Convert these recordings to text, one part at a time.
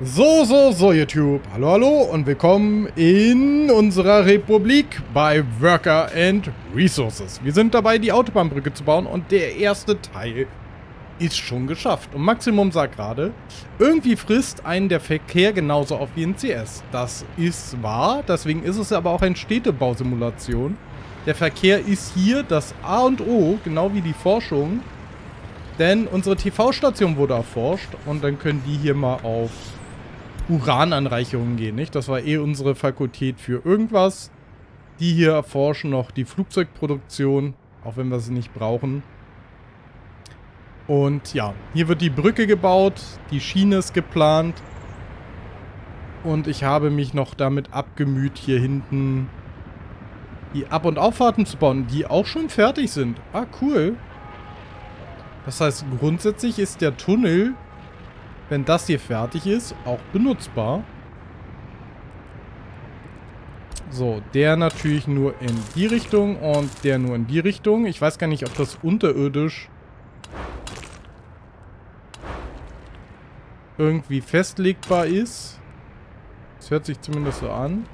So, YouTube. Hallo und willkommen in unserer Republik bei Worker and Resources. Wir sind dabei, die Autobahnbrücke zu bauen und der erste Teil ist schon geschafft. Und Maximum sagt gerade, irgendwie frisst einen der Verkehr genauso auf wie in CS. Das ist wahr, deswegen ist es aber auch eine Städtebausimulation. Der Verkehr ist hier das A und O, genau wie die Forschung. Denn unsere TV-Station wurde erforscht und dann können die hier mal auf Urananreicherungen gehen, nicht? Das war eh unsere Fakultät für irgendwas. Die hier erforschen noch die Flugzeugproduktion, auch wenn wir sie nicht brauchen. Und ja, hier wird die Brücke gebaut, die Schiene ist geplant. Und ich habe mich noch damit abgemüht, hier hinten die Ab- und Auffahrten zu bauen, die auch schon fertig sind. Ah, cool. Das heißt, grundsätzlich ist der Tunnel, wenn das hier fertig ist, auch benutzbar. So, der natürlich nur in die Richtung und der nur in die Richtung. Ich weiß gar nicht, ob das unterirdisch irgendwie festlegbar ist. Das hört sich zumindest so an.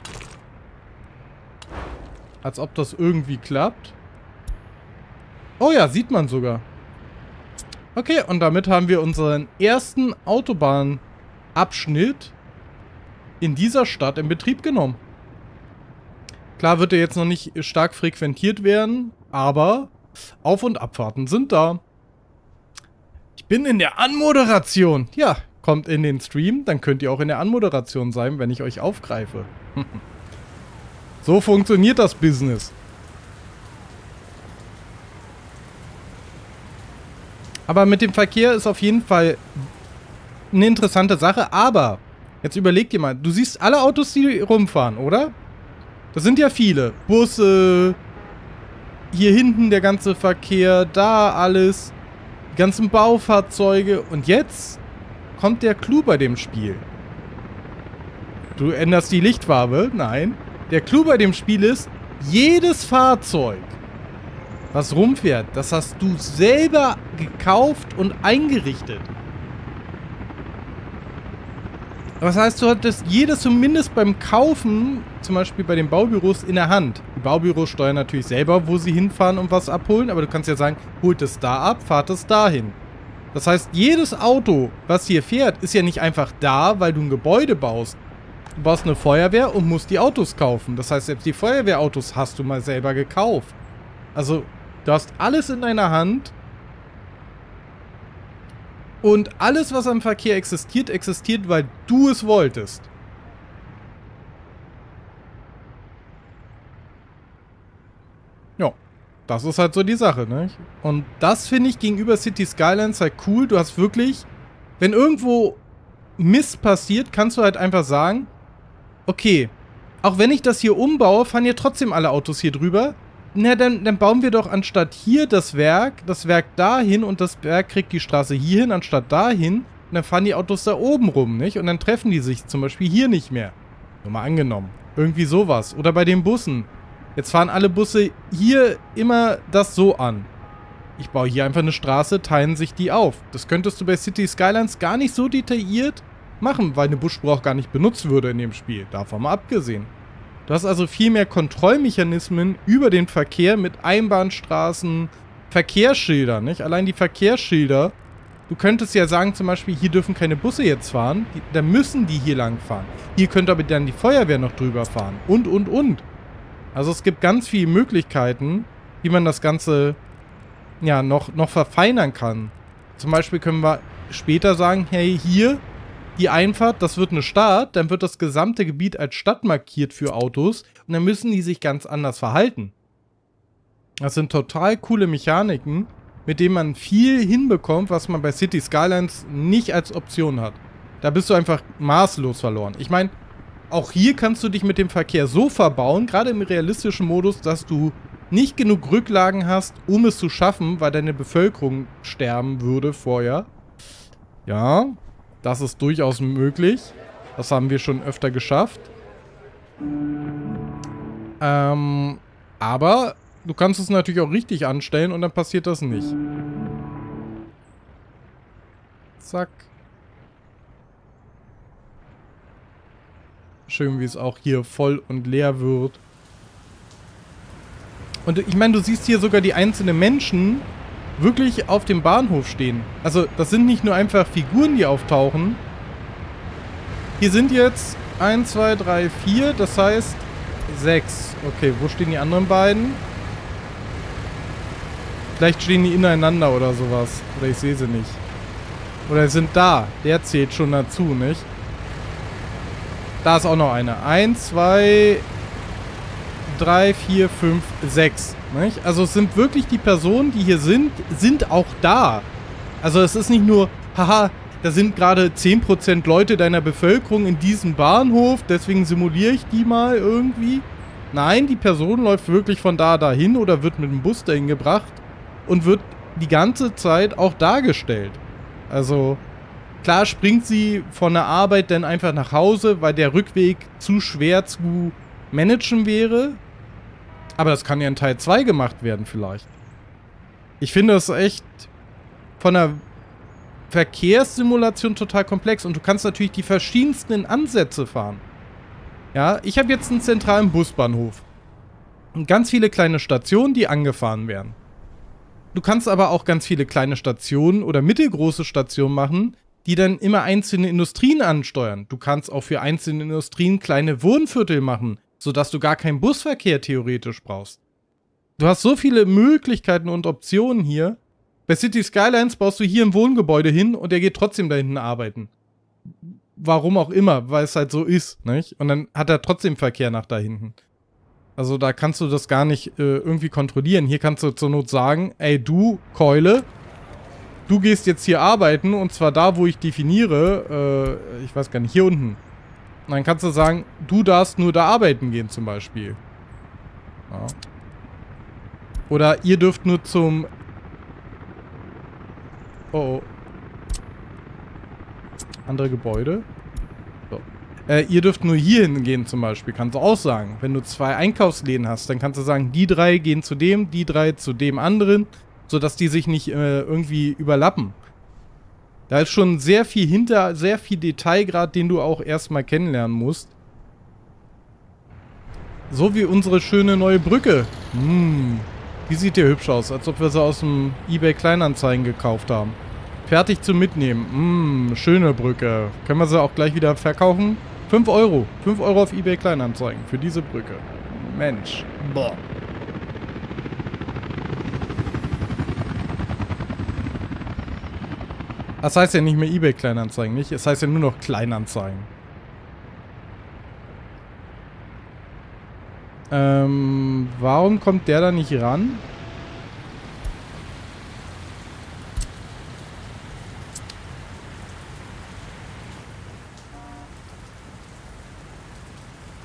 Als ob das irgendwie klappt. Oh ja, sieht man sogar. Okay, und damit haben wir unseren ersten Autobahnabschnitt in dieser Stadt in Betrieb genommen. Klar wird er jetzt noch nicht stark frequentiert werden, aber Auf- und Abfahrten sind da. Ich bin in der Anmoderation. Ja, kommt in den Stream, dann könnt ihr auch in der Anmoderation sein, wenn ich euch aufgreife. So funktioniert das Business. Aber mit dem Verkehr ist auf jeden Fall eine interessante Sache. Aber, jetzt überleg dir mal, du siehst alle Autos, die rumfahren, oder? Das sind ja viele. Busse, hier hinten der ganze Verkehr, da alles, die ganzen Baufahrzeuge. Und jetzt kommt der Clou bei dem Spiel. Du änderst die Lichtfarbe? Nein. Der Clou bei dem Spiel ist, jedes Fahrzeug, was rumfährt, das hast du selber gekauft und eingerichtet. Das heißt, du hattest jedes zumindest beim Kaufen, zum Beispiel bei den Baubüros, in der Hand. Die Baubüros steuern natürlich selber, wo sie hinfahren und was abholen, aber du kannst ja sagen, holt es da ab, fahrt es dahin. Das heißt, jedes Auto, was hier fährt, ist ja nicht einfach da, weil du ein Gebäude baust. Du baust eine Feuerwehr und musst die Autos kaufen. Das heißt, selbst die Feuerwehrautos hast du mal selber gekauft. Also, du hast alles in deiner Hand und alles, was am Verkehr existiert, existiert, weil du es wolltest. Ja, das ist halt so die Sache, ne? Und das finde ich gegenüber Cities Skylines halt cool. Du hast wirklich, wenn irgendwo Mist passiert, kannst du halt einfach sagen, okay, auch wenn ich das hier umbaue, fahren ja trotzdem alle Autos hier drüber. Na, dann bauen wir doch anstatt hier das Werk dahin und das Werk kriegt die Straße hierhin anstatt dahin. Und dann fahren die Autos da oben rum, nicht? Und dann treffen die sich zum Beispiel hier nicht mehr. Nur mal angenommen. Irgendwie sowas. Oder bei den Bussen. Jetzt fahren alle Busse hier immer das so an. Ich baue hier einfach eine Straße, teilen sich die auf. Das könntest du bei Cities Skylines gar nicht so detailliert machen, weil eine Busspur auch gar nicht benutzt würde in dem Spiel. Davon mal abgesehen. Du hast also viel mehr Kontrollmechanismen über den Verkehr mit Einbahnstraßen, Verkehrsschildern, nicht? Allein die Verkehrsschilder. Du könntest ja sagen, zum Beispiel, hier dürfen keine Busse jetzt fahren. Da müssen die hier lang fahren. Hier könnte aber dann die Feuerwehr noch drüber fahren. Und. Also es gibt ganz viele Möglichkeiten, wie man das Ganze ja noch verfeinern kann. Zum Beispiel können wir später sagen, hey, hier die Einfahrt, das wird eine Stadt, dann wird das gesamte Gebiet als Stadt markiert für Autos und dann müssen die sich ganz anders verhalten. Das sind total coole Mechaniken, mit denen man viel hinbekommt, was man bei Cities Skylines nicht als Option hat. Da bist du einfach maßlos verloren. Ich meine, auch hier kannst du dich mit dem Verkehr so verbauen, gerade im realistischen Modus, dass du nicht genug Rücklagen hast, um es zu schaffen, weil deine Bevölkerung sterben würde vorher. Ja. Das ist durchaus möglich. Das haben wir schon öfter geschafft. Aber du kannst es natürlich auch richtig anstellen und dann passiert das nicht. Zack. Schön, wie es auch hier voll und leer wird. Und ich meine, du siehst hier sogar die einzelnen Menschen wirklich auf dem Bahnhof stehen. Also das sind nicht nur einfach Figuren, die auftauchen. Hier sind jetzt 1, 2, 3, 4, das heißt 6. Okay, wo stehen die anderen beiden? Vielleicht stehen die ineinander oder sowas. Oder ich sehe sie nicht. Oder sind da. Der zählt schon dazu, nicht? Da ist auch noch eine. 1, 2, 3, 4, 5, 6. Nicht? Also es sind wirklich die Personen, die hier sind auch da. Also es ist nicht nur, haha, da sind gerade 10% Leute deiner Bevölkerung in diesem Bahnhof, deswegen simuliere ich die mal irgendwie. Nein, die Person läuft wirklich von da dahin oder wird mit dem Bus dahin gebracht und wird die ganze Zeit auch dargestellt. Also klar springt sie von der Arbeit dann einfach nach Hause, weil der Rückweg zu schwer zu managen wäre. Aber das kann ja in Teil 2 gemacht werden vielleicht. Ich finde das echt von der Verkehrssimulation total komplex. Und du kannst natürlich die verschiedensten Ansätze fahren. Ja, ich habe jetzt einen zentralen Busbahnhof. Und ganz viele kleine Stationen, die angefahren werden. Du kannst aber auch ganz viele kleine Stationen oder mittelgroße Stationen machen, die dann immer einzelne Industrien ansteuern. Du kannst auch für einzelne Industrien kleine Wohnviertel machen, sodass du gar keinen Busverkehr theoretisch brauchst. Du hast so viele Möglichkeiten und Optionen hier. Bei Cities Skylines baust du hier ein Wohngebäude hin und er geht trotzdem da hinten arbeiten. Warum auch immer, weil es halt so ist, nicht? Und dann hat er trotzdem Verkehr nach da hinten. Also da kannst du das gar nicht irgendwie kontrollieren. Hier kannst du zur Not sagen, ey du, Keule, du gehst jetzt hier arbeiten und zwar da, wo ich definiere, ich weiß gar nicht, hier unten. Und dann kannst du sagen, du darfst nur da arbeiten gehen zum Beispiel. Ja. Oder ihr dürft nur zum... Oh, oh. Andere Gebäude. So. Ihr dürft nur hier hingehen zum Beispiel, kannst du auch sagen. Wenn du zwei Einkaufsläden hast, dann kannst du sagen, die drei gehen zu dem, die drei zu dem anderen, sodass die sich nicht irgendwie überlappen. Da ist schon sehr viel hinter, sehr viel Detailgrad, den du auch erstmal kennenlernen musst. So wie unsere schöne neue Brücke. Hm. Die sieht ja hübsch aus, als ob wir sie aus dem eBay Kleinanzeigen gekauft haben. Fertig zum Mitnehmen. Mm, schöne Brücke. Können wir sie auch gleich wieder verkaufen? 5 Euro. 5 Euro auf eBay Kleinanzeigen für diese Brücke. Mensch. Boah. Das heißt ja nicht mehr eBay Kleinanzeigen, nicht? Es heißt ja nur noch Kleinanzeigen. Warum kommt der da nicht ran?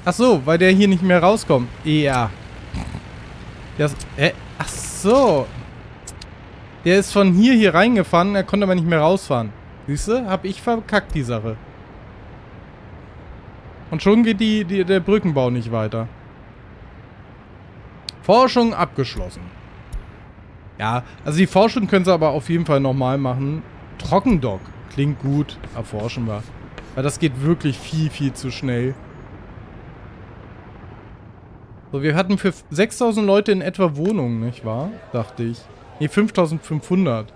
Ach so, weil der hier nicht mehr rauskommt. Ja. Der ist, ach so. Der ist von hier reingefahren, er konnte aber nicht mehr rausfahren. Siehst du? Hab ich verkackt die Sache. Und schon geht der Brückenbau nicht weiter. Forschung abgeschlossen. Ja, also die Forschung können sie aber auf jeden Fall nochmal machen. Trockendock. Klingt gut. Erforschen wir. Weil das geht wirklich viel, viel zu schnell. So, wir hatten für 6000 Leute in etwa Wohnungen, nicht wahr? Dachte ich. Ne, 5500.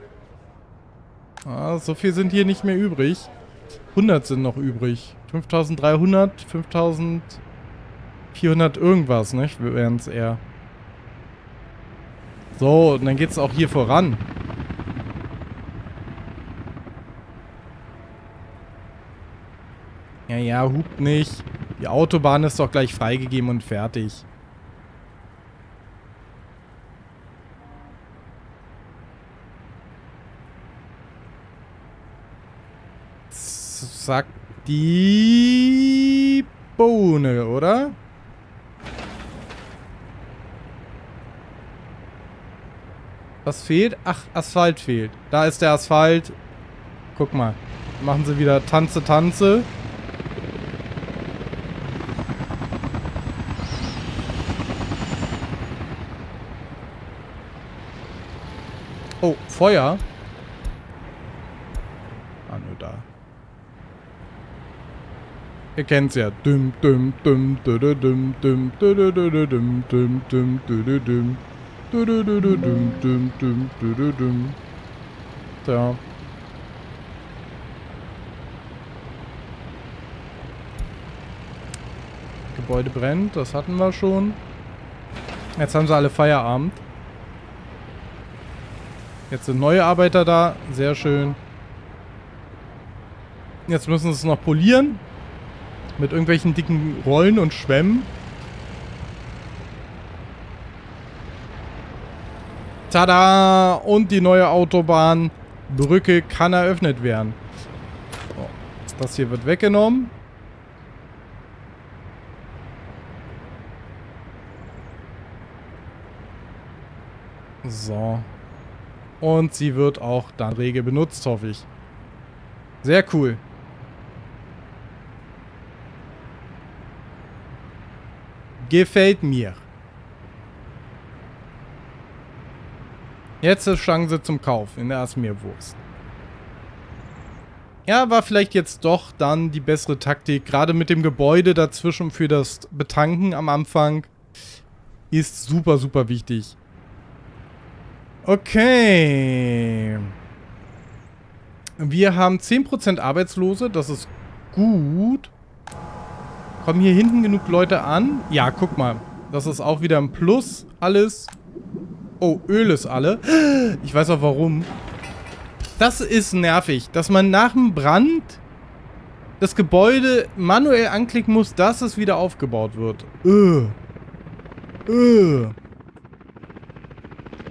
Ah, so viel sind hier nicht mehr übrig. 100 sind noch übrig. 5300, 5400 irgendwas, nicht? Wir wären es eher. So, und dann geht's auch hier voran. Ja, hupt nicht. Die Autobahn ist doch gleich freigegeben und fertig. Sagt die Bohne, oder? Was fehlt? Ach, Asphalt fehlt. Da ist der Asphalt. Guck mal. Machen sie wieder Tanze, Tanze. Oh, Feuer. Ah, nur da. Ihr kennt's ja. So. Gebäude brennt, das hatten wir schon. Jetzt haben sie alle Feierabend. Jetzt sind neue Arbeiter da, sehr schön. Jetzt müssen sie es noch polieren. Mit irgendwelchen dicken Rollen und Schwämmen. Tada! Und die neue Autobahnbrücke kann eröffnet werden. So, das hier wird weggenommen. So. Und sie wird auch dann rege benutzt, hoffe ich. Sehr cool. Gefällt mir. Jetzt ist Chance zum Kauf in der Asmirwurst. Ja, war vielleicht jetzt doch dann die bessere Taktik. Gerade mit dem Gebäude dazwischen für das Betanken am Anfang ist super, super wichtig. Okay. Wir haben 10% Arbeitslose. Das ist gut. Kommen hier hinten genug Leute an? Ja, guck mal. Das ist auch wieder ein Plus. Alles. Oh, Öl ist alle. Ich weiß auch warum. Das ist nervig, dass man nach dem Brand das Gebäude manuell anklicken muss, dass es wieder aufgebaut wird.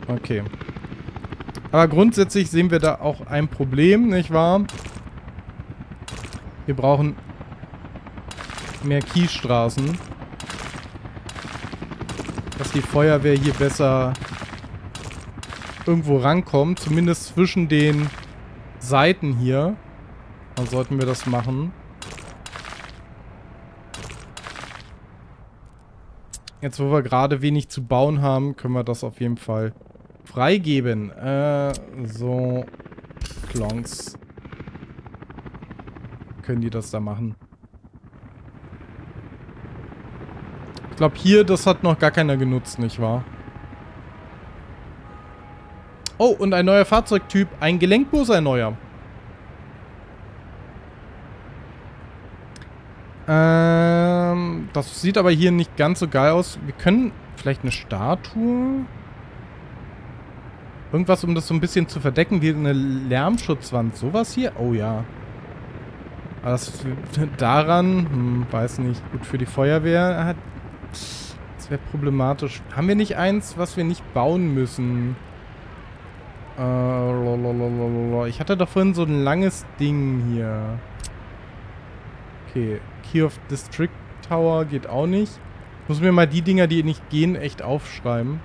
Okay. Aber grundsätzlich sehen wir da auch ein Problem, nicht wahr? Wir brauchen mehr Kiesstraßen. Dass die Feuerwehr hier besser irgendwo rankommt. Zumindest zwischen den Seiten hier. Dann sollten wir das machen. Jetzt, wo wir gerade wenig zu bauen haben, können wir das auf jeden Fall freigeben. So. Klonks. Können die das da machen? Ich glaube hier, das hat noch gar keiner genutzt, nicht wahr? Oh, und ein neuer Fahrzeugtyp. Ein Gelenkbus, ein neuer. Das sieht aber hier nicht ganz so geil aus. Wir können vielleicht eine Statue? Irgendwas, um das so ein bisschen zu verdecken, wie eine Lärmschutzwand. Sowas hier? Oh ja. Aber das daran, weiß nicht, gut für die Feuerwehr hat. Das wäre problematisch. Haben wir nicht eins, was wir nicht bauen müssen? Ich hatte doch vorhin so ein langes Ding hier. Okay. Key of District Tower geht auch nicht. Ich muss mir mal die Dinger, die nicht gehen, echt aufschreiben.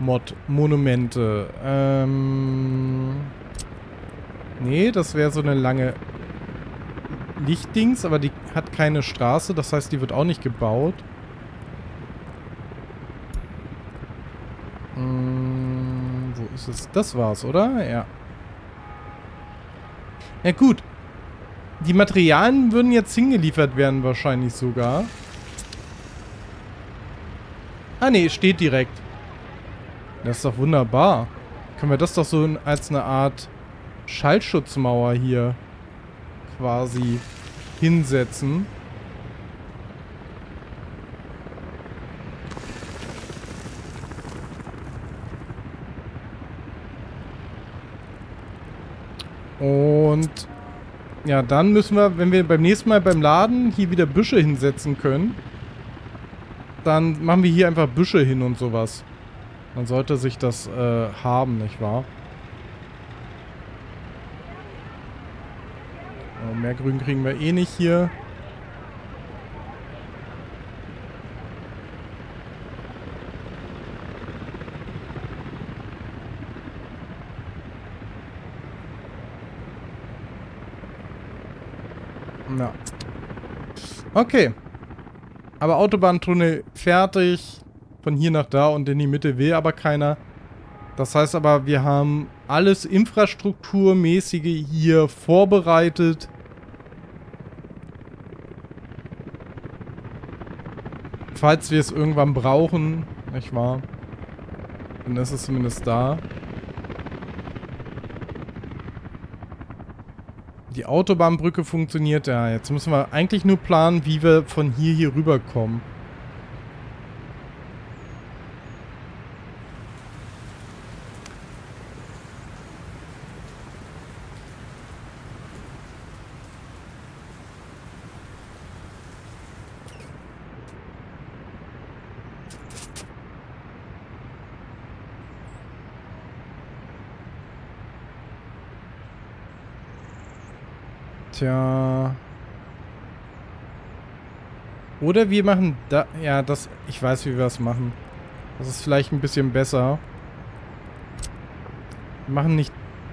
Mod. Monumente. Nee, das wäre so eine lange Lichtdings, aber die hat keine Straße, das heißt, die wird auch nicht gebaut. Wo ist es? Das war's, oder? Ja. Ja gut. Die Materialien würden jetzt hingeliefert werden wahrscheinlich sogar. Ah ne, steht direkt. Das ist doch wunderbar. Können wir das doch so als eine Art Schallschutzmauer hier quasi hinsetzen. Und ja, dann müssen wir, wenn wir beim nächsten Mal beim Laden hier wieder Büsche hinsetzen können, dann machen wir hier einfach Büsche hin und sowas. Dann sollte sich das haben, nicht wahr? Mehr Grün kriegen wir eh nicht hier. Na. Okay. Aber Autobahntunnel fertig. Von hier nach da und in die Mitte will aber keiner. Das heißt aber, wir haben alles Infrastrukturmäßige hier vorbereitet. falls wir es irgendwann brauchen, nicht wahr? Dann ist es zumindest da. Die Autobahnbrücke funktioniert ja. Jetzt müssen wir eigentlich nur planen, wie wir von hier rüberkommen. Tja. Oder wir machen da... Ja, das... Ich weiß, wie wir das machen. Das ist vielleicht ein bisschen besser. Wir machen nicht...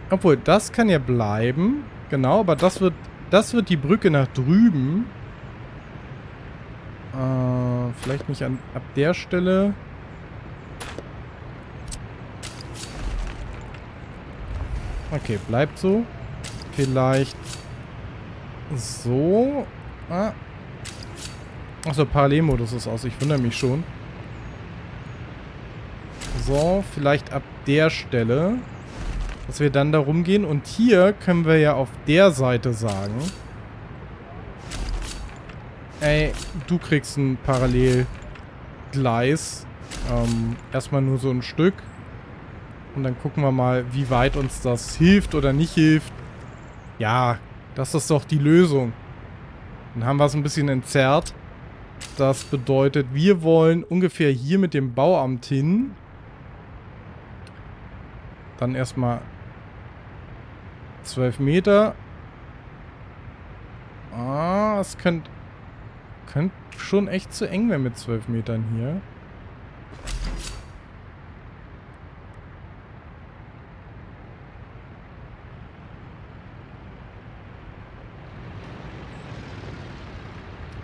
Obwohl, das kann ja bleiben. Genau, aber das wird die Brücke nach drüben. Vielleicht nicht ab der Stelle. Okay, bleibt so. Vielleicht... So. Ah. Achso, Parallelmodus ist aus. Ich wundere mich schon. So, vielleicht ab der Stelle. Dass wir dann da rumgehen. Und hier können wir ja auf der Seite sagen. Ey, du kriegst ein Parallelgleis. Erstmal nur so ein Stück. Und dann gucken wir mal, wie weit uns das hilft oder nicht hilft. Ja, das ist doch die Lösung. Dann haben wir es ein bisschen entzerrt. Das bedeutet, wir wollen ungefähr hier mit dem Bauamt hin. Dann erstmal 12 Meter. Ah, es könnte schon echt zu eng werden mit 12 Metern hier.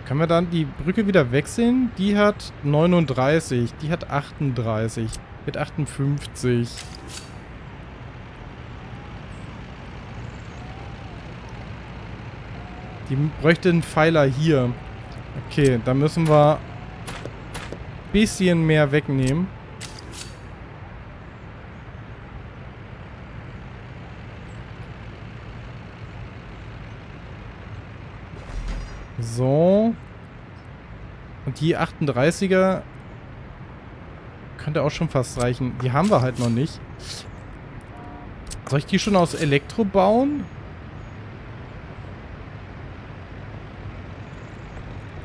Können wir dann die Brücke wieder wechseln? Die hat 39, die hat 38, mit 58. Die bräuchte einen Pfeiler hier. Okay, da müssen wir ein bisschen mehr wegnehmen. So. Und die 38er könnte auch schon fast reichen. Die haben wir halt noch nicht. Soll ich die schon aus Elektro bauen?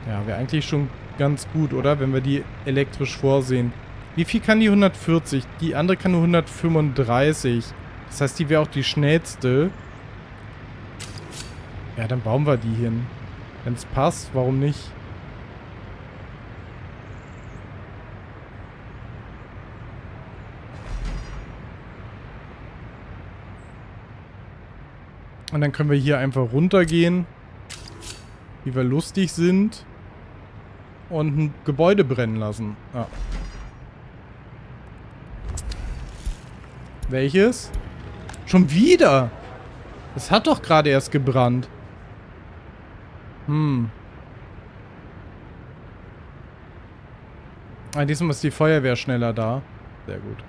Ja, wäre eigentlich schon ganz gut, oder? Wenn wir die elektrisch vorsehen. Wie viel kann die 140? Die andere kann nur 135. Das heißt, die wäre auch die schnellste. Ja, dann bauen wir die hin. Wenn es passt, warum nicht? Und dann können wir hier einfach runtergehen, wie wir lustig sind, und ein Gebäude brennen lassen. Ah. Welches? Schon wieder? Es hat doch gerade erst gebrannt. Hm. Ah, diesmal ist die Feuerwehr schneller da. Sehr gut.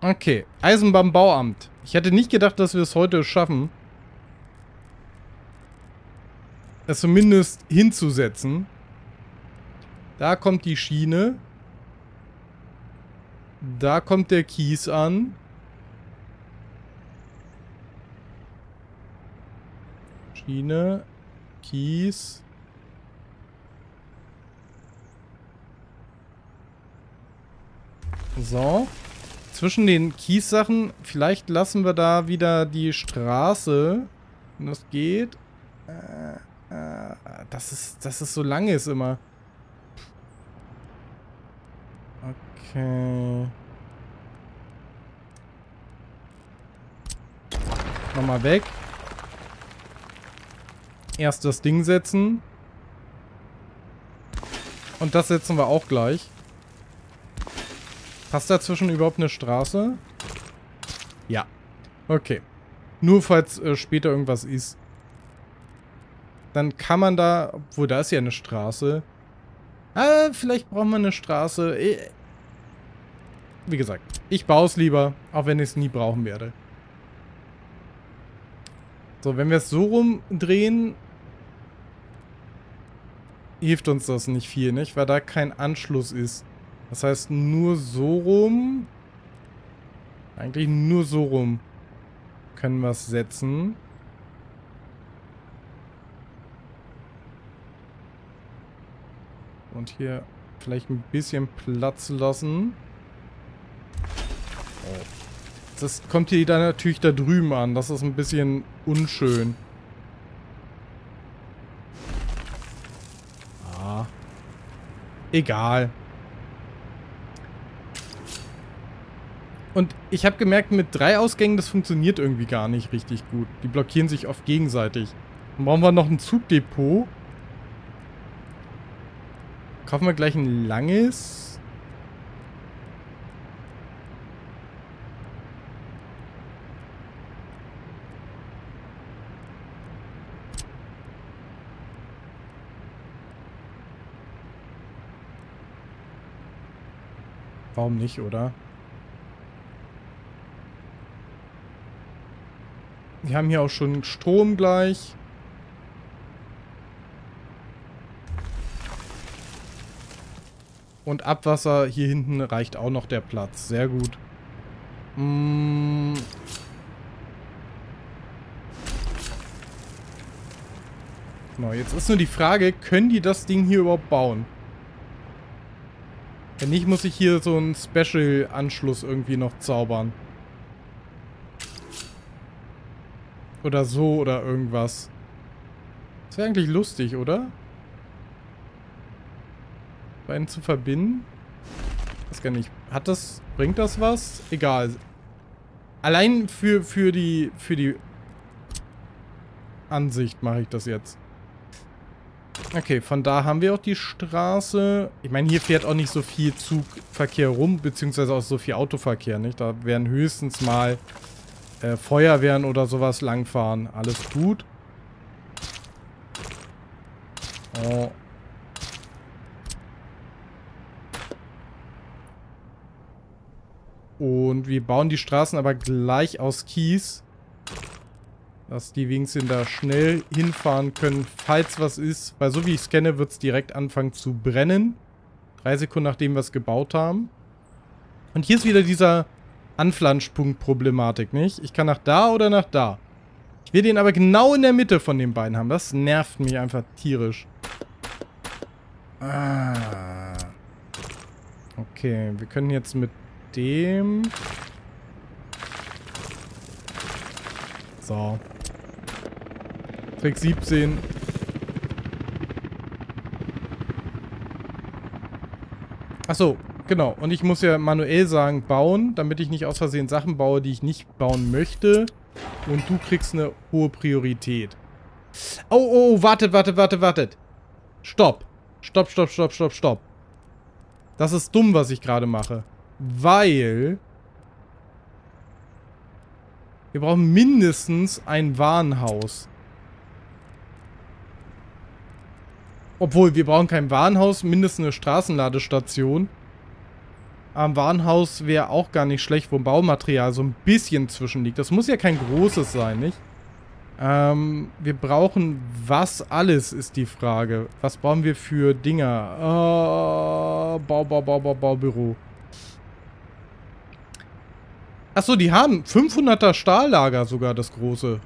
Okay, Eisenbahnbauamt. Ich hätte nicht gedacht, dass wir es heute schaffen, das zumindest hinzusetzen. Da kommt die Schiene. Da kommt der Kies an. Schiene, Kies. So. Zwischen den Kies-Sachen, vielleicht lassen wir da wieder die Straße. Wenn das geht. Das ist so lange ist immer. Okay. Nochmal weg. Erst das Ding setzen. Und das setzen wir auch gleich. Passt dazwischen überhaupt eine Straße? Ja. Okay. Nur falls später irgendwas ist. Dann kann man da, obwohl da ist ja eine Straße. Ah, vielleicht brauchen wir eine Straße. Wie gesagt, ich baue es lieber, auch wenn ich es nie brauchen werde. So, wenn wir es so rumdrehen, hilft uns das nicht viel, nicht? Weil da kein Anschluss ist. Das heißt, nur so rum. Eigentlich nur so rum können wir es setzen. Und hier vielleicht ein bisschen Platz lassen. Das kommt hier dann natürlich da drüben an. Das ist ein bisschen unschön. Ah. Egal. Und ich habe gemerkt, mit 3 Ausgängen, das funktioniert irgendwie gar nicht richtig gut. Die blockieren sich oft gegenseitig. Dann brauchen wir noch ein Zugdepot. Kaufen wir gleich ein langes. Warum nicht, oder? Wir haben hier auch schon Strom gleich. Und Abwasser hier hinten reicht auch noch der Platz. Sehr gut. Genau, jetzt ist nur die Frage, können die das Ding hier überhaupt bauen? Wenn nicht, muss ich hier so einen Special-Anschluss irgendwie noch zaubern. Oder so oder irgendwas. Das wäre eigentlich lustig, oder? Beiden zu verbinden? Weiß gar nicht. Hat das... Bringt das was? Egal. Allein für die Ansicht mache ich das jetzt. Okay, von da haben wir auch die Straße. Ich meine, hier fährt auch nicht so viel Zugverkehr rum, beziehungsweise auch so viel Autoverkehr, nicht? Da werden höchstens mal Feuerwehren oder sowas langfahren. Alles gut. Oh. Und wir bauen die Straßen aber gleich aus Kies. Dass die Wingsen da schnell hinfahren können, falls was ist. Weil so wie ich scanne, wird es direkt anfangen zu brennen. 3 Sekunden nachdem wir es gebaut haben. Und hier ist wieder dieser Anflanschpunkt-Problematik, nicht? Ich kann nach da oder nach da. Ich will den aber genau in der Mitte von den beiden haben. Das nervt mich einfach tierisch. Ah. Okay, wir können jetzt mit dem. So. Trick 17. Achso, genau. Und ich muss ja manuell sagen, bauen, damit ich nicht aus Versehen Sachen baue, die ich nicht bauen möchte. Und du kriegst eine hohe Priorität. Oh, wartet. Stopp. Das ist dumm, was ich gerade mache. Weil wir brauchen mindestens ein Warenhaus. Obwohl, wir brauchen kein Warenhaus, mindestens eine Straßenladestation. Am Warenhaus wäre auch gar nicht schlecht, wo Baumaterial so ein bisschen zwischen liegt. Das muss ja kein großes sein, nicht? Wir brauchen was alles, ist die Frage. Was brauchen wir für Dinger? Baubüro. Achso, die haben 500er Stahllager sogar, das große.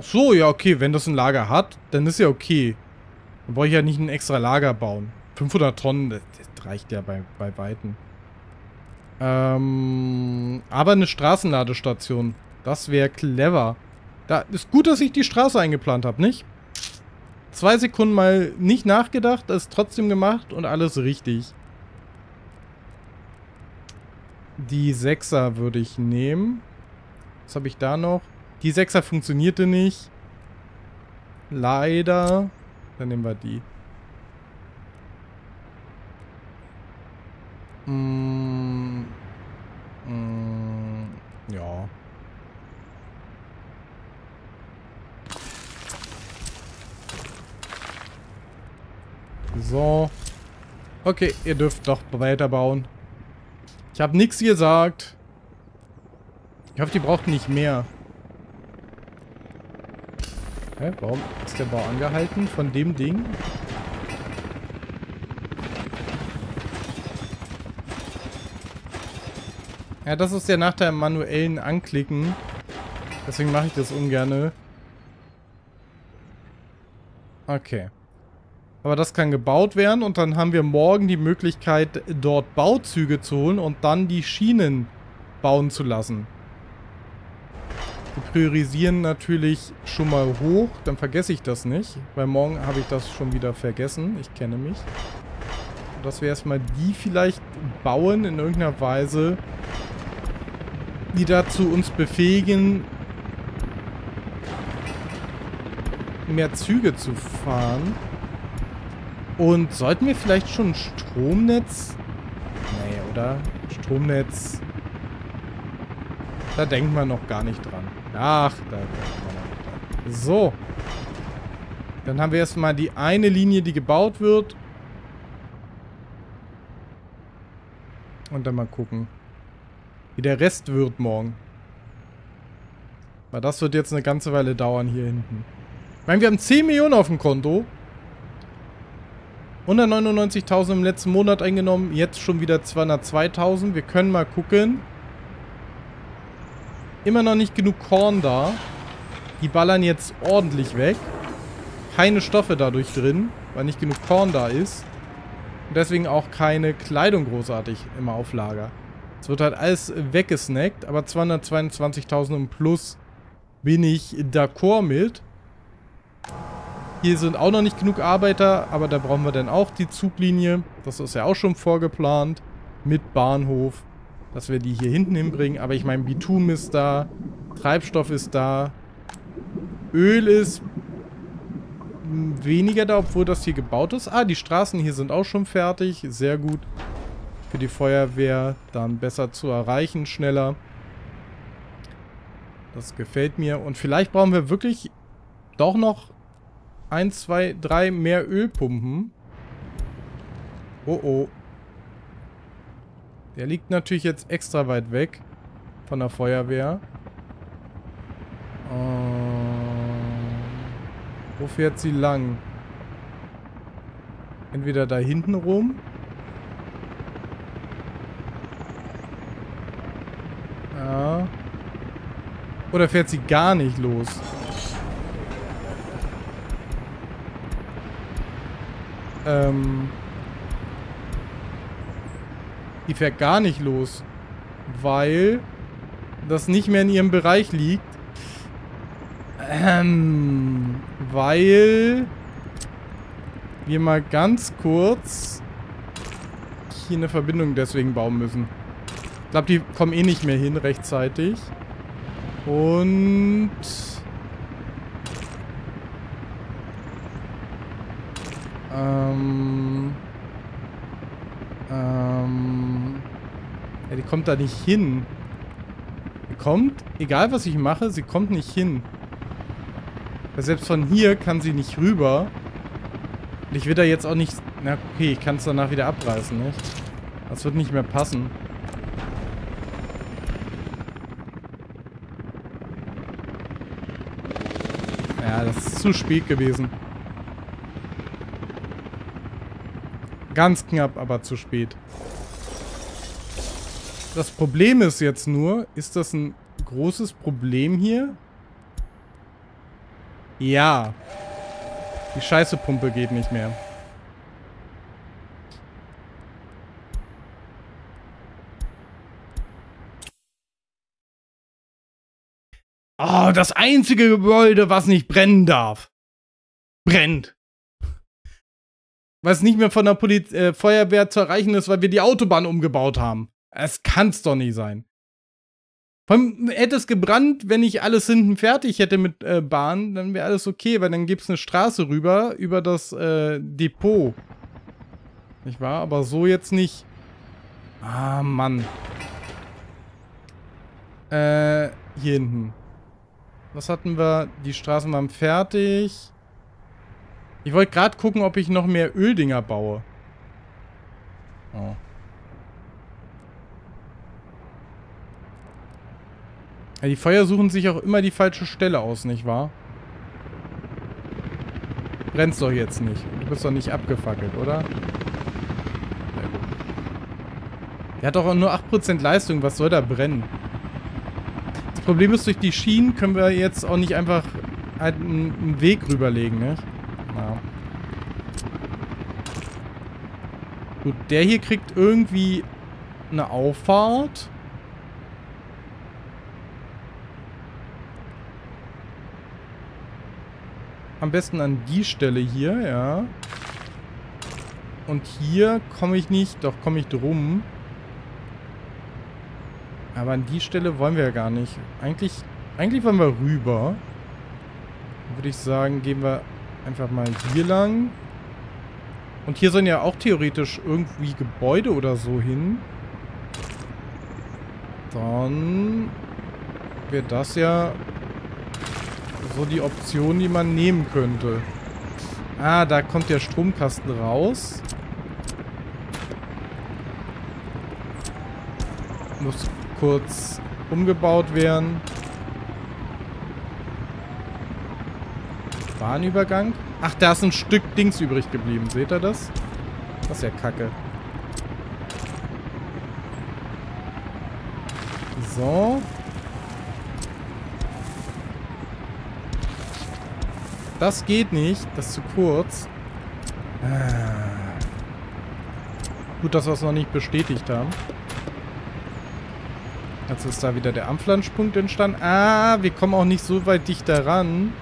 Ach so, ja, okay. Wenn das ein Lager hat, dann ist ja okay. Dann brauche ich ja nicht ein extra Lager bauen. 500 Tonnen, das reicht ja bei Weitem. Aber eine Straßenladestation. Das wäre clever. Da ist gut, dass ich die Straße eingeplant habe, nicht? 2 Sekunden mal nicht nachgedacht, das ist trotzdem gemacht und alles richtig. Die 6er würde ich nehmen. Was habe ich da noch? Die 6er funktionierte nicht. Leider. Dann nehmen wir die. Ja. So. Okay, ihr dürft doch weiterbauen. Ich habe nichts gesagt. Ich hoffe, die brauchten nicht mehr. Hä, warum ist der Bau angehalten von dem Ding? Ja, das ist der Nachteil im manuellen Anklicken. Deswegen mache ich das ungern. Okay. Aber das kann gebaut werden und dann haben wir morgen die Möglichkeit, dort Bauzüge zu holen und dann die Schienen bauen zu lassen. Wir priorisieren natürlich schon mal hoch, dann vergesse ich das nicht, weil morgen habe ich das schon wieder vergessen. Ich kenne mich. Und dass wir erstmal die vielleicht bauen in irgendeiner Weise, die dazu uns befähigen, mehr Züge zu fahren. Und sollten wir vielleicht schon ein Stromnetz? Nee, oder? Stromnetz. Da denkt man noch gar nicht dran. Ach, da denkt man noch nicht dran. So. Dann haben wir erstmal die eine Linie, die gebaut wird. Und dann mal gucken, wie der Rest wird morgen. Weil das wird jetzt eine ganze Weile dauern hier hinten. Ich meine, wir haben 10 Millionen auf dem Konto. 199.000 im letzten Monat eingenommen. Jetzt schon wieder 202.000. Wir können mal gucken. Immer noch nicht genug Korn da. Die ballern jetzt ordentlich weg. Keine Stoffe dadurch drin, weil nicht genug Korn da ist. Und deswegen auch keine Kleidung großartig immer auf Lager. Es wird halt alles weggesnackt. Aber 222.000 im Plus bin ich d'accord mit. Hier sind auch noch nicht genug Arbeiter, aber da brauchen wir dann auch die Zuglinie. Das ist ja auch schon vorgeplant mit Bahnhof, dass wir die hier hinten hinbringen. Aber ich meine, Bitumen ist da, Treibstoff ist da, Öl ist weniger da, obwohl das hier gebaut ist. Ah, die Straßen hier sind auch schon fertig. Sehr gut. Für die Feuerwehr dann besser zu erreichen, schneller. Das gefällt mir. Und vielleicht brauchen wir wirklich doch noch 1, 2, 3 mehr Ölpumpen. Oh oh. Der liegt natürlich jetzt extra weit weg von der Feuerwehr. Wo fährt sie lang? Entweder da hinten rum. Ja. Oder fährt sie gar nicht los? Die fährt gar nicht los, weil das nicht mehr in ihrem Bereich liegt. Weil wir mal ganz kurz hier eine Verbindung deswegen bauen müssen. Ich glaube, die kommen eh nicht mehr hin rechtzeitig. Und ja, die kommt da nicht hin. Die kommt, egal was ich mache, sie kommt nicht hin. Weil selbst von hier kann sie nicht rüber. Und ich will da jetzt auch nicht... Na okay, ich kann es danach wieder abreißen, nicht? Das wird nicht mehr passen. Ja, das ist zu spät gewesen. Ganz knapp, aber zu spät. Das Problem ist jetzt nur, ist das ein großes Problem hier? Ja. Die Scheißepumpe geht nicht mehr. Oh, das einzige Gebäude, was nicht brennen darf. Brennt. Was nicht mehr von der Feuerwehr zu erreichen ist, weil wir die Autobahn umgebaut haben. Es kann's doch nicht sein. Vor allem hätte es gebrannt, wenn ich alles hinten fertig hätte mit Bahn, dann wäre alles okay, weil dann gibt es eine Straße rüber, über das Depot. Nicht wahr? Aber so jetzt nicht. Ah, Mann. Hier hinten. Was hatten wir? Die Straßen waren fertig. Ich wollte gerade gucken, ob ich noch mehr Öldinger baue. Oh. Ja, die Feuer suchen sich auch immer die falsche Stelle aus, nicht wahr? Brennst doch jetzt nicht. Du bist doch nicht abgefackelt, oder? Der hat doch nur 8% Leistung. Was soll da brennen? Das Problem ist, durch die Schienen können wir jetzt auch nicht einfach einen Weg rüberlegen, ne? Ja. Gut, der hier kriegt irgendwie eine Auffahrt. Am besten an die Stelle hier, ja. Und hier komme ich nicht, doch komme ich drum. Aber an die Stelle wollen wir ja gar nicht. Eigentlich wollen wir rüber. Würde ich sagen, gehen wir einfach mal hier lang. Und hier sollen ja auch theoretisch irgendwie Gebäude oder so hin. Dann wäre das ja so die Option, die man nehmen könnte. Ah, da kommt der Stromkasten raus. Muss kurz umgebaut werden. Bahnübergang. Ach, da ist ein Stück Dings übrig geblieben. Seht ihr das? Das ist ja kacke. So. Das geht nicht. Das ist zu kurz. Gut, dass wir es noch nicht bestätigt haben. Jetzt ist da wieder der Anflanschpunkt entstanden. Ah, wir kommen auch nicht so weit dichter ran.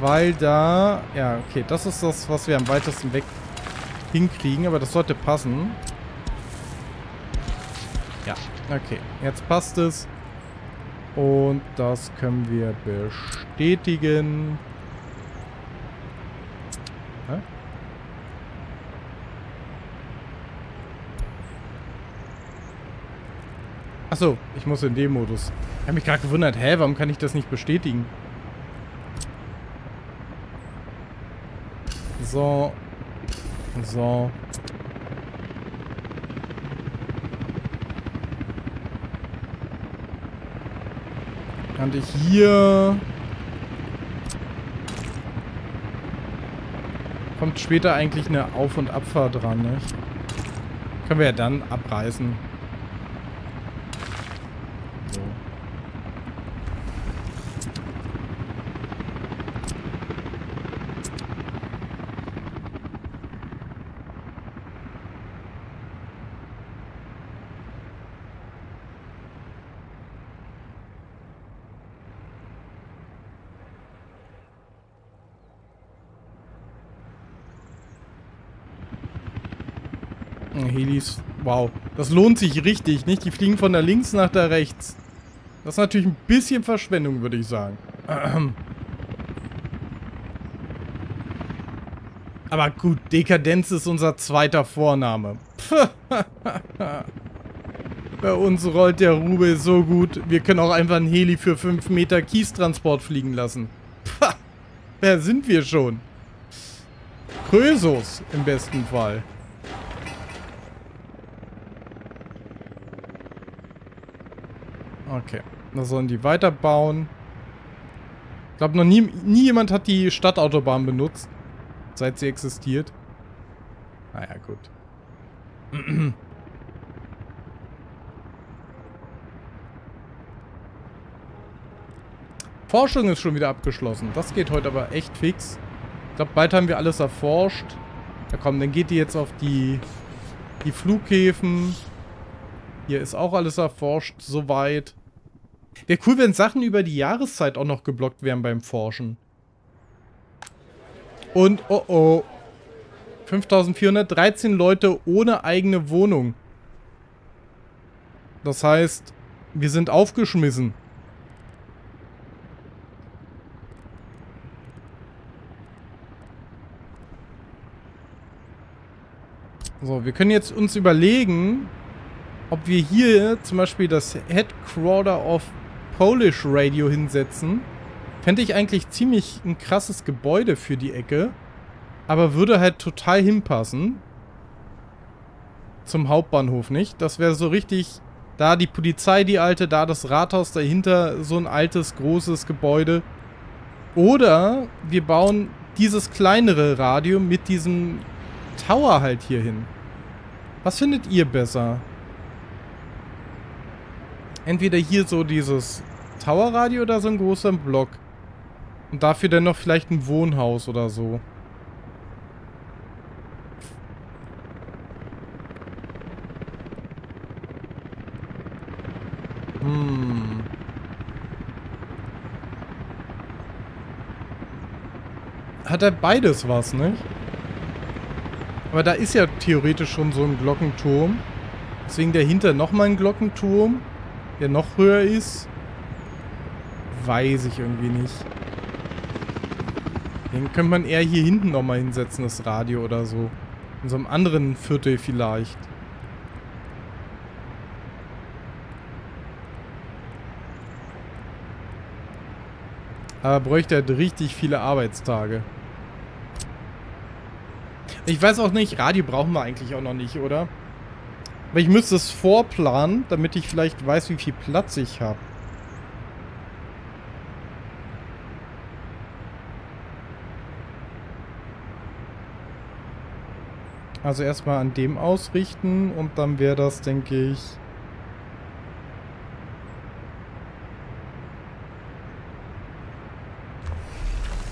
Weil da... Ja, okay, das ist das, was wir am weitesten weg hinkriegen. Aber das sollte passen. Ja, okay. Jetzt passt es. Und das können wir bestätigen. Hä? Achso, ich muss in dem Modus. Ich habe mich gerade gewundert, hä, warum kann ich das nicht bestätigen? So. So. Und ich hier... Kommt später eigentlich eine Auf- und Abfahrt dran, ne? Können wir ja dann abreißen. So. Helis. Wow. Das lohnt sich richtig, nicht? Die fliegen von der links nach der rechts. Das ist natürlich ein bisschen Verschwendung, würde ich sagen. Aber gut, Dekadenz ist unser zweiter Vorname. Bei uns rollt der Rubel so gut. Wir können auch einfach einen Heli für 5 Meter Kiestransport fliegen lassen. Wer sind wir schon? Krösus im besten Fall. Okay, da sollen die weiterbauen. Ich glaube, noch nie jemand hat die Stadtautobahn benutzt, seit sie existiert. Naja, gut. Forschung ist schon wieder abgeschlossen. Das geht heute aber echt fix. Ich glaube, bald haben wir alles erforscht. Ja komm, dann geht die jetzt auf die Flughäfen. Hier ist auch alles erforscht, soweit. Wäre cool, wenn Sachen über die Jahreszeit auch noch geblockt wären beim Forschen. Und, oh oh. 5413 Leute ohne eigene Wohnung. Das heißt, wir sind aufgeschmissen. So, wir können jetzt uns überlegen, ob wir hier zum Beispiel das Headquarter of Polish Radio hinsetzen. Fände ich eigentlich ziemlich ein krasses Gebäude für die Ecke. Aber würde halt total hinpassen. Zum Hauptbahnhof nicht. Das wäre so richtig... Da die Polizei, die alte, da das Rathaus, dahinter so ein altes, großes Gebäude. Oder wir bauen dieses kleinere Radio mit diesem Tower halt hier hin. Was findet ihr besser? Entweder hier so dieses Tower-Radio oder so ein großer Block. Und dafür dann noch vielleicht ein Wohnhaus oder so. Hat er beides was, nicht? Aber da ist ja theoretisch schon so ein Glockenturm. Deswegen dahinter nochmal ein Glockenturm, der noch höher ist. Weiß ich irgendwie nicht. Den könnte man eher hier hinten nochmal hinsetzen, das Radio oder so. In so einem anderen Viertel vielleicht. Aber bräuchte halt richtig viele Arbeitstage. Ich weiß auch nicht, Radio brauchen wir eigentlich auch noch nicht, oder? Aber ich müsste es vorplanen, damit ich vielleicht weiß, wie viel Platz ich habe. Also erstmal an dem ausrichten und dann wäre das, denke ich...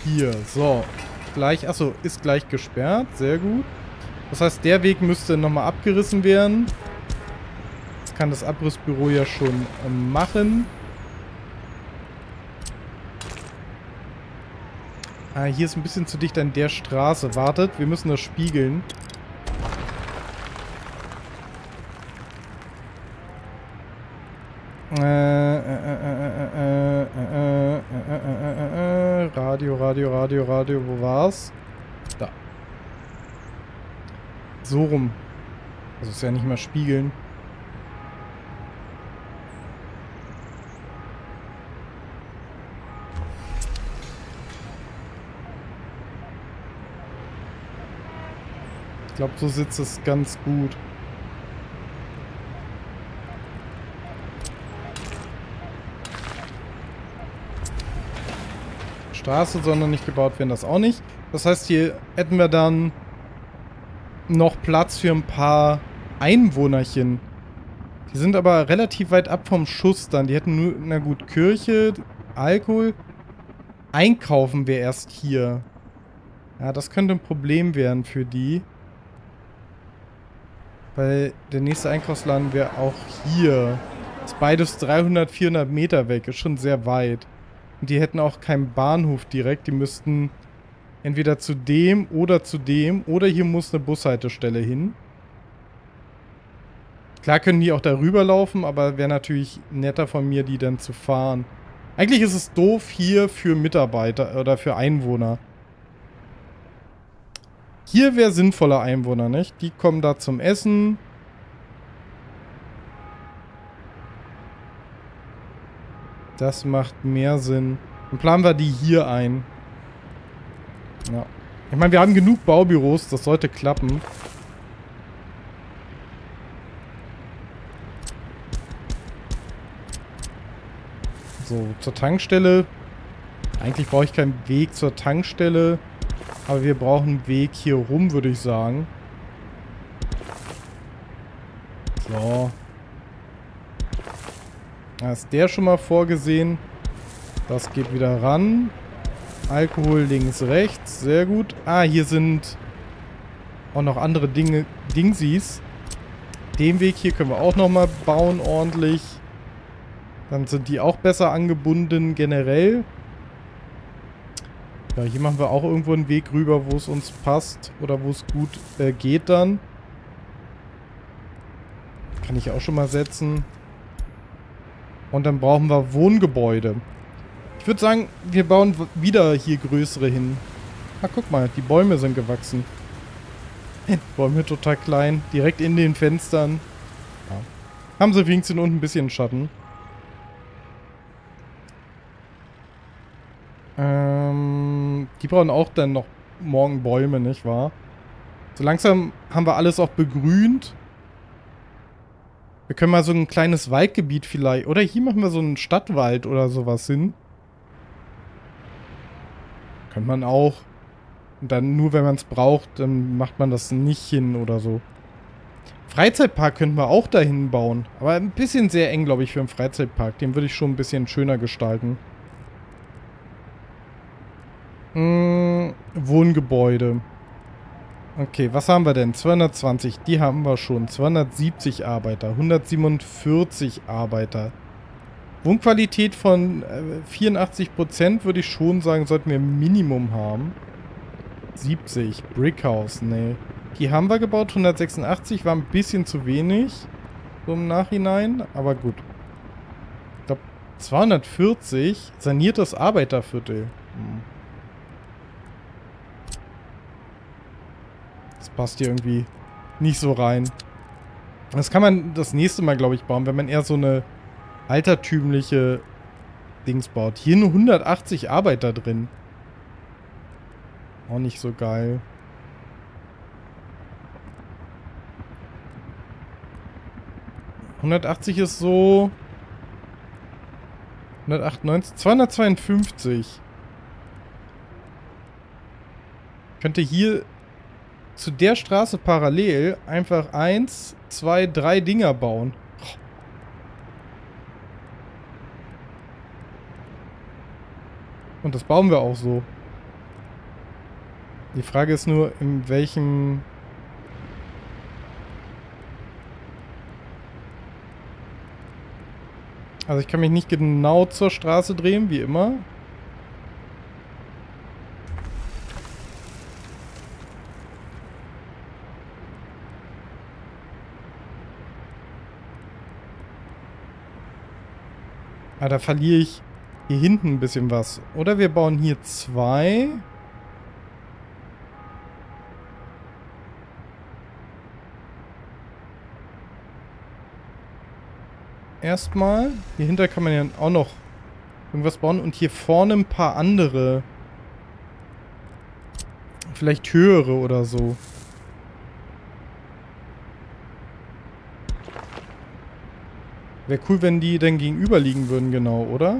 Hier, so. Gleich, achso, ist gleich gesperrt. Sehr gut. Das heißt, der Weg müsste nochmal abgerissen werden. Das kann das Abrissbüro ja schon machen. Ah, hier ist ein bisschen zu dicht an der Straße. Wartet, wir müssen das spiegeln. Radio, wo war's? Da. So rum. Das ist ja nicht mal spiegeln. Ich glaube, so sitzt es ganz gut. Straße, sondern nicht gebaut werden, das auch nicht. Das heißt, hier hätten wir dann noch Platz für ein paar Einwohnerchen. Die sind aber relativ weit ab vom Schuss dann. Die hätten nur, na gut, Kirche, Alkohol. Einkaufen wir erst hier. Ja, das könnte ein Problem werden für die. Weil der nächste Einkaufsladen wäre auch hier. Ist beides 300, 400 Meter weg. Ist schon sehr weit. Die hätten auch keinen Bahnhof direkt. Die müssten entweder zu dem oder zu dem. Oder hier muss eine Bushaltestelle hin. Klar können die auch darüber laufen, aber wäre natürlich netter von mir, die dann zu fahren. Eigentlich ist es doof hier für Mitarbeiter oder für Einwohner. Hier wäre sinnvoller Einwohner, nicht? Die kommen da zum Essen. Das macht mehr Sinn. Dann planen wir die hier ein. Ja. Ich meine, wir haben genug Baubüros. Das sollte klappen. So, zur Tankstelle. Eigentlich brauche ich keinen Weg zur Tankstelle. Aber wir brauchen einen Weg hier rum, würde ich sagen. So. Da ist der schon mal vorgesehen. Das geht wieder ran. Alkohol links, rechts. Sehr gut. Ah, hier sind auch noch andere Dinge, Dingsies. Den Weg hier können wir auch nochmal bauen, ordentlich. Dann sind die auch besser angebunden generell. Ja, hier machen wir auch irgendwo einen Weg rüber, wo es uns passt oder wo es gut geht dann. Kann ich auch schon mal setzen. Und dann brauchen wir Wohngebäude. Ich würde sagen, wir bauen wieder hier größere hin. Ah, guck mal, die Bäume sind gewachsen. Bäume total klein, direkt in den Fenstern. Ja. Haben sie wenigstens unten ein bisschen Schatten. Die brauchen auch dann noch morgen Bäume, nicht wahr? So langsam haben wir alles auch begrünt. Wir können mal so ein kleines Waldgebiet vielleicht... Oder hier machen wir so einen Stadtwald oder sowas hin. Kann man auch. Und dann nur, wenn man es braucht, dann macht man das nicht hin oder so. Freizeitpark könnten wir auch dahin bauen. Aber ein bisschen sehr eng, glaube ich, für einen Freizeitpark. Den würde ich schon ein bisschen schöner gestalten. Wohngebäude. Okay, was haben wir denn? 220, die haben wir schon. 270 Arbeiter, 147 Arbeiter. Wohnqualität von 84% würde ich schon sagen, sollten wir Minimum haben. 70, Brickhouse, nee. Die haben wir gebaut, 186, war ein bisschen zu wenig. So im Nachhinein, aber gut. Ich glaube, 240, saniertes Arbeiterviertel. Das passt hier irgendwie nicht so rein. Das kann man das nächste Mal, glaube ich, bauen, wenn man eher so eine altertümliche Dings baut. Hier nur 180 Arbeiter drin. Auch nicht so geil. Ist so... 198... 252. Könnte hier zu der Straße parallel einfach 1, 2, 3 Dinger bauen. Und das bauen wir auch so. Die Frage ist nur, in welchem... Also ich kann mich nicht genau zur Straße drehen, wie immer. Ah, da verliere ich hier hinten ein bisschen was. Oder wir bauen hier 2. Erstmal. Hier hinter kann man ja auch noch irgendwas bauen. Und hier vorne ein paar andere. Vielleicht höhere oder so. Wäre cool, wenn die dann gegenüber liegen würden, genau, oder?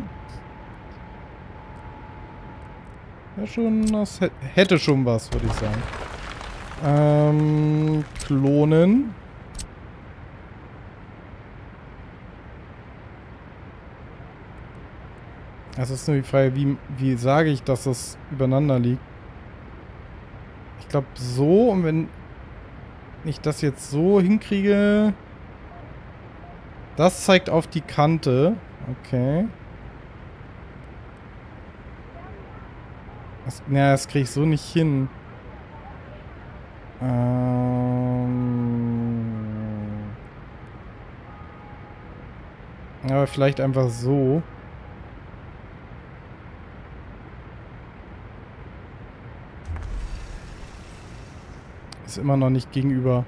Ja, schon, das hätte schon was, würde ich sagen. Klonen. Es ist nur die Frage, wie sage ich, dass das übereinander liegt. Ich glaube so, und wenn ich das jetzt so hinkriege... Das zeigt auf die Kante. Okay. Naja, das kriege ich so nicht hin. Aber vielleicht einfach so. Ist immer noch nicht gegenüber.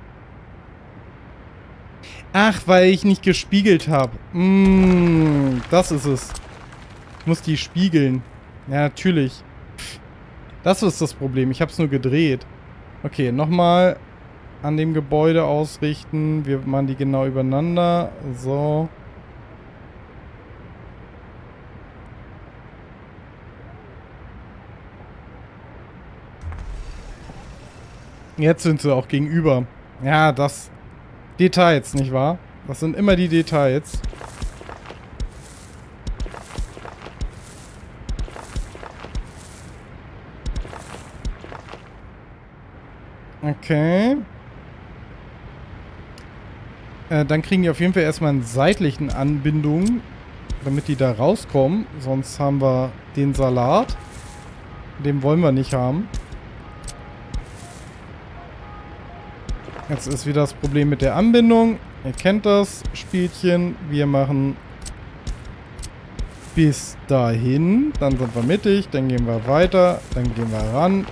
Ach, weil ich nicht gespiegelt habe. Das ist es. Ich muss die spiegeln. Ja, natürlich. Das ist das Problem. Ich habe es nur gedreht. Okay, nochmal an dem Gebäude ausrichten. Wir machen die genau übereinander. So. Jetzt sind sie auch gegenüber. Ja, das... Details, nicht wahr? Das sind immer die Details. Okay. Dann kriegen die auf jeden Fall erstmal einen seitlichen Anbindung, damit die da rauskommen. Sonst haben wir den Salat. Den wollen wir nicht haben. Jetzt ist wieder das Problem mit der Anbindung. Ihr kennt das Spielchen. Wir machen bis dahin. Dann sind wir mittig. Dann gehen wir weiter. Dann gehen wir ran.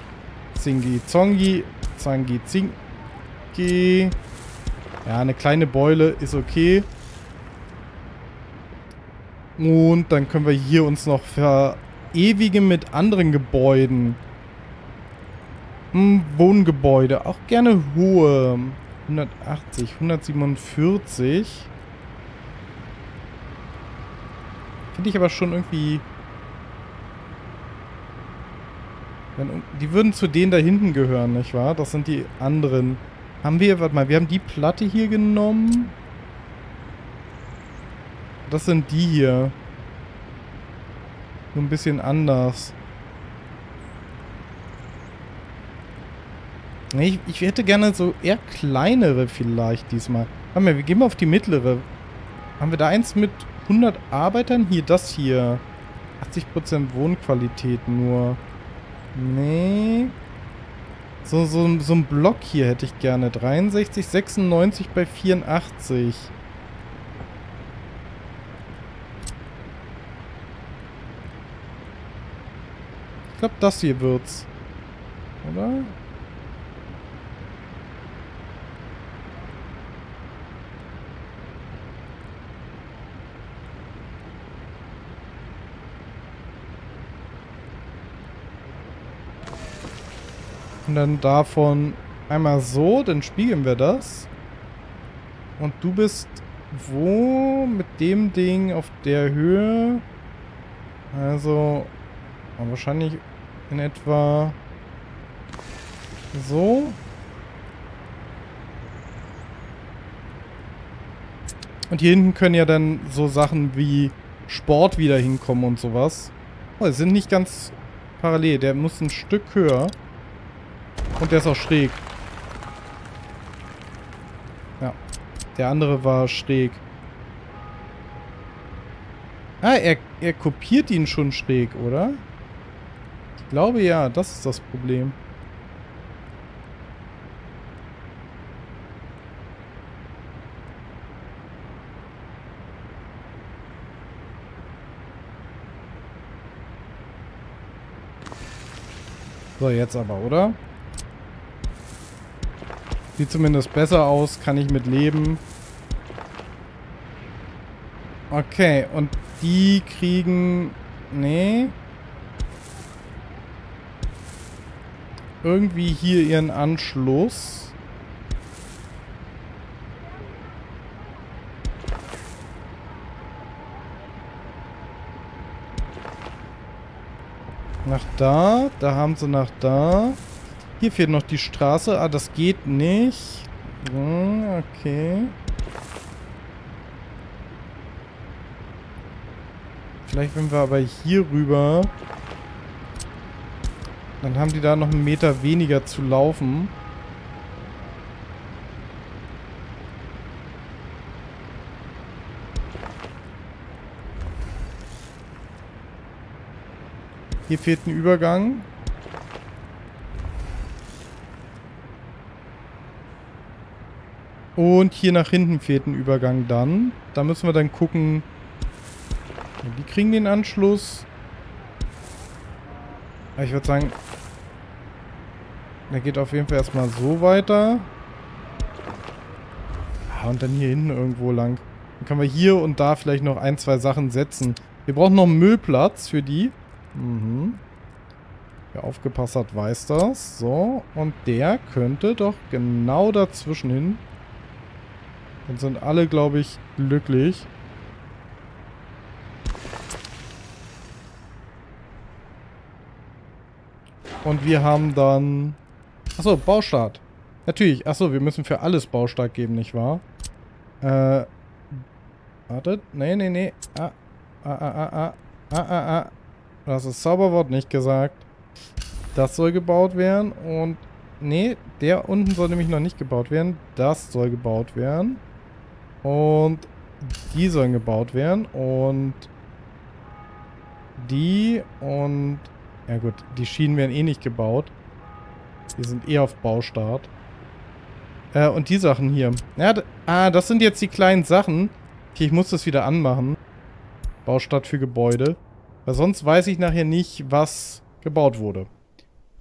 Zingi, Zongi. Zangi, Zingi. Ja, eine kleine Beule ist okay. Und dann können wir hier uns noch verewige mit anderen Gebäuden. Wohngebäude, auch gerne hohe. 180, 147. Finde ich aber schon irgendwie... Die würden zu denen da hinten gehören, nicht wahr? Das sind die anderen. Haben wir, warte mal, wir haben die Platte hier genommen. Das sind die hier. Nur ein bisschen anders. Ich hätte gerne so eher kleinere vielleicht diesmal. Warte mal, wir gehen mal auf die mittlere. Haben wir da eins mit 100 Arbeitern? Hier, das hier. 80% Wohnqualität nur. Nee. So ein Block hier hätte ich gerne. 63, 96 bei 84. Ich glaube, das hier wird's. Oder? Und dann davon einmal so, dann spiegeln wir das. Und du bist wo mit dem Ding auf der Höhe? Also wahrscheinlich in etwa so. Und hier hinten können ja dann so Sachen wie Sport wieder hinkommen und sowas. Oh, die sind nicht ganz parallel. Der muss ein Stück höher. Und der ist auch schräg. Ja. Der andere war schräg. Ah, er kopiert ihn schon schräg, oder? Ich glaube ja, das ist das Problem. So, jetzt aber, oder? Sieht zumindest besser aus, kann ich mit leben. Okay, und die kriegen... Nee. Irgendwie hier ihren Anschluss. Nach da. Da haben sie nach da. Hier fehlt noch die Straße. Ah, das geht nicht. Okay. Vielleicht wenn wir aber hier rüber... Dann haben die da noch einen Meter weniger zu laufen. Hier fehlt ein Übergang. Und hier nach hinten fehlt ein Übergang dann. Da müssen wir dann gucken. Die kriegen den Anschluss. Aber ich würde sagen, der geht auf jeden Fall erstmal so weiter. Ah, und dann hier hinten irgendwo lang. Dann können wir hier und da vielleicht noch ein, zwei Sachen setzen. Wir brauchen noch einen Müllplatz für die. Mhm. Wer aufgepasst hat, weiß das. So, und der könnte doch genau dazwischen hin. Dann sind alle, glaube ich, glücklich. Und wir haben dann... Achso, Baustart. Natürlich. Achso, wir müssen für alles Baustart geben, nicht wahr? Wartet. Nee, nee, nee. Das ist Zauberwort nicht gesagt. Das soll gebaut werden. Und... Nee, der unten soll nämlich noch nicht gebaut werden. Das soll gebaut werden. Und die sollen gebaut werden. Und die und... Ja gut, die Schienen werden eh nicht gebaut. Die sind eh auf Baustart. Und die Sachen hier. Ja, das sind jetzt die kleinen Sachen. Okay, ich muss das wieder anmachen. Baustart für Gebäude. Weil sonst weiß ich nachher nicht, was gebaut wurde.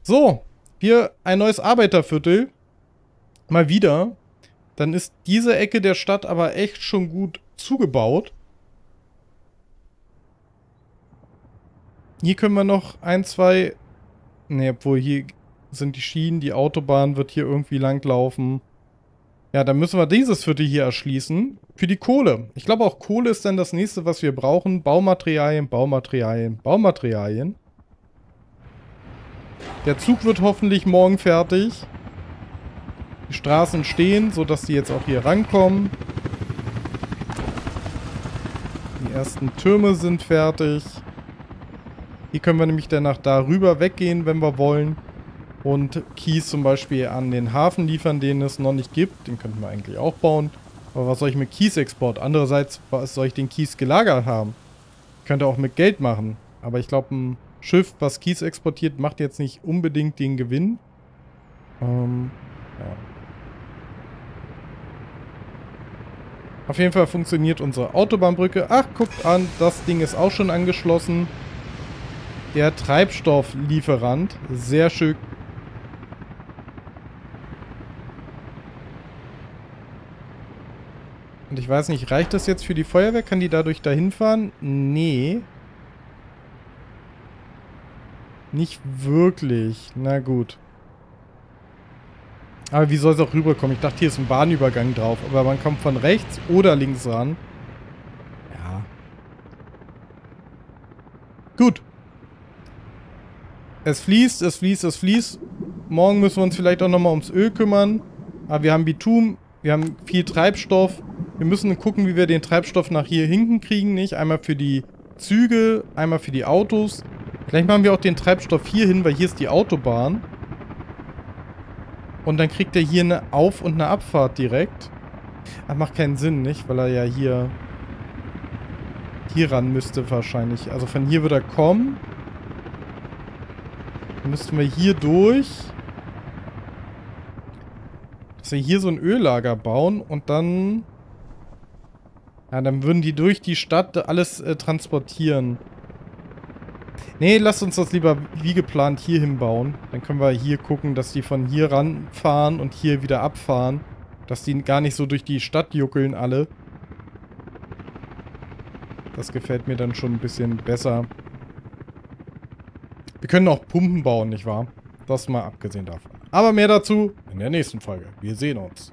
So, hier ein neues Arbeiterviertel. Mal wieder. Dann ist diese Ecke der Stadt aber echt schon gut zugebaut. Hier können wir noch ein, zwei... Ne, obwohl hier sind die Schienen, die Autobahn wird hier irgendwie langlaufen. Ja, dann müssen wir dieses Viertel hier erschließen. Für die Kohle. Ich glaube auch Kohle ist dann das nächste, was wir brauchen. Baumaterialien, Baumaterialien, Baumaterialien. Der Zug wird hoffentlich morgen fertig. Die Straßen stehen, sodass die jetzt auch hier rankommen. Die ersten Türme sind fertig. Hier können wir nämlich danach darüber weggehen, wenn wir wollen. Und Kies zum Beispiel an den Hafen liefern, den es noch nicht gibt. Den könnten wir eigentlich auch bauen. Aber was soll ich mit Kiesexport? Andererseits, was soll ich den Kies gelagert haben? Ich könnte auch mit Geld machen. Aber ich glaube, ein Schiff, was Kies exportiert, macht jetzt nicht unbedingt den Gewinn. Ja. Auf jeden Fall funktioniert unsere Autobahnbrücke. Ach, guckt an, das Ding ist auch schon angeschlossen. Der Treibstofflieferant. Sehr schön. Und ich weiß nicht, reicht das jetzt für die Feuerwehr? Kann die dadurch dahin fahren? Nee. Nicht wirklich. Na gut. Aber wie soll es auch rüberkommen? Ich dachte, hier ist ein Bahnübergang drauf. Aber man kommt von rechts oder links ran. Ja. Gut. Es fließt, es fließt, es fließt. Morgen müssen wir uns vielleicht auch nochmal ums Öl kümmern. Aber wir haben Bitum. Wir haben viel Treibstoff. Wir müssen gucken, wie wir den Treibstoff nach hier hinten kriegen, nicht? Einmal für die Züge, einmal für die Autos. Vielleicht machen wir auch den Treibstoff hier hin, weil hier ist die Autobahn. Und dann kriegt er hier eine Auf- und eine Abfahrt direkt. Das macht keinen Sinn, nicht? Weil er ja hier ran müsste wahrscheinlich. Also von hier würde er kommen. Dann müssten wir hier durch. Dass wir hier so ein Öllager bauen und dann... Ja, dann würden die durch die Stadt alles transportieren. Nee, lasst uns das lieber wie geplant hier hinbauen. Dann können wir hier gucken, dass die von hier ranfahren und hier wieder abfahren. Dass die gar nicht so durch die Stadt juckeln alle. Das gefällt mir dann schon ein bisschen besser. Wir können auch Pumpen bauen, nicht wahr? Das mal abgesehen davon. Aber mehr dazu in der nächsten Folge. Wir sehen uns.